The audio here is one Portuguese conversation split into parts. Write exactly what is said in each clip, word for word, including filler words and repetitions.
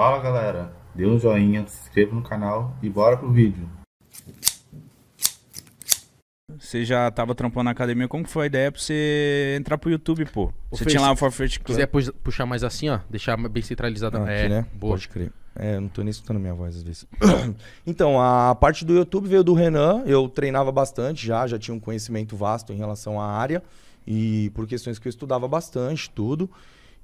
Fala galera, dê um joinha, se inscreva no canal e bora pro vídeo. Você já tava trampando na academia, como que foi a ideia pra você entrar pro YouTube, pô? Você tinha lá o ForFit Club. Se quiser puxar mais assim, ó, deixar bem centralizado. Não, é, aqui, né? Boa. Pode crer. É, eu não tô nem escutando minha voz às vezes. Então, a parte do YouTube veio do Renan. Eu treinava bastante já, já tinha um conhecimento vasto em relação à área. E por questões que eu estudava bastante, tudo.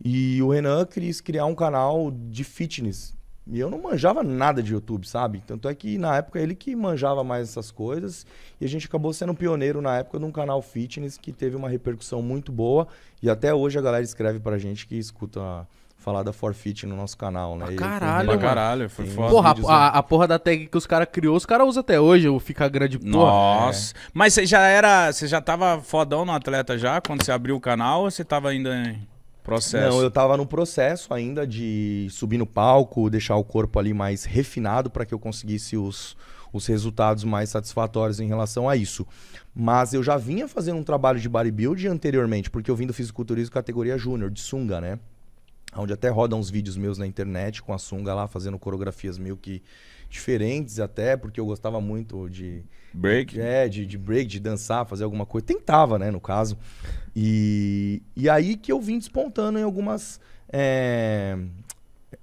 E o Renan quis criar um canal de fitness. E eu não manjava nada de YouTube, sabe? Tanto é que na época ele que manjava mais essas coisas. E a gente acabou sendo pioneiro na época de um canal fitness que teve uma repercussão muito boa. E até hoje a galera escreve pra gente que escuta falar da ForFit no nosso canal, né? Ah, caralho, pra caralho, foi foda. Porra, a, a porra da tag que os caras criou, os caras usam até hoje, o fica grande porra. Nossa. É. Mas você já era, você já tava fodão no atleta já quando você abriu o canal ou você tava ainda em processo? Não, eu tava no processo ainda de subir no palco, deixar o corpo ali mais refinado para que eu conseguisse os os resultados mais satisfatórios em relação a isso. Mas eu já vinha fazendo um trabalho de bodybuilding anteriormente, porque eu vim do fisiculturismo categoria júnior, de sunga, né? Onde até rodam uns vídeos meus na internet com a sunga lá, fazendo coreografias meio que diferentes até, porque eu gostava muito de... Break? É, de, de break, de dançar, fazer alguma coisa. Tentava, né, no caso. E, e aí que eu vim despontando em algumas é,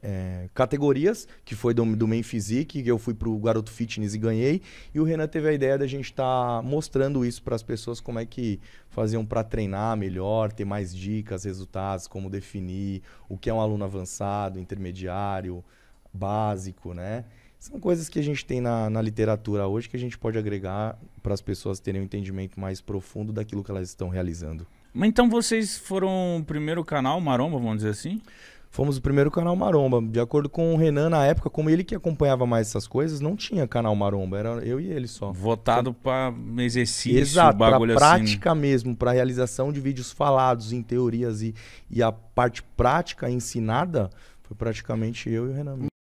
é, categorias, que foi do, do Men Physique, que eu fui pro Garoto Fitness e ganhei. E o Renan teve a ideia da gente estar tá mostrando isso para as pessoas, como é que... faziam para treinar melhor, ter mais dicas, resultados, como definir o que é um aluno avançado, intermediário, básico, né? São coisas que a gente tem na, na literatura hoje que a gente pode agregar para as pessoas terem um entendimento mais profundo daquilo que elas estão realizando. Mas então vocês foram o primeiro canal maromba, vamos dizer assim? Fomos o primeiro canal maromba. De acordo com o Renan, na época, como ele que acompanhava mais essas coisas, não tinha canal maromba, era eu e ele só. Votado para exercício, exato, bagulho pra assim. Exato, prática mesmo, para realização de vídeos falados em teorias e, e a parte prática ensinada foi praticamente eu e o Renan.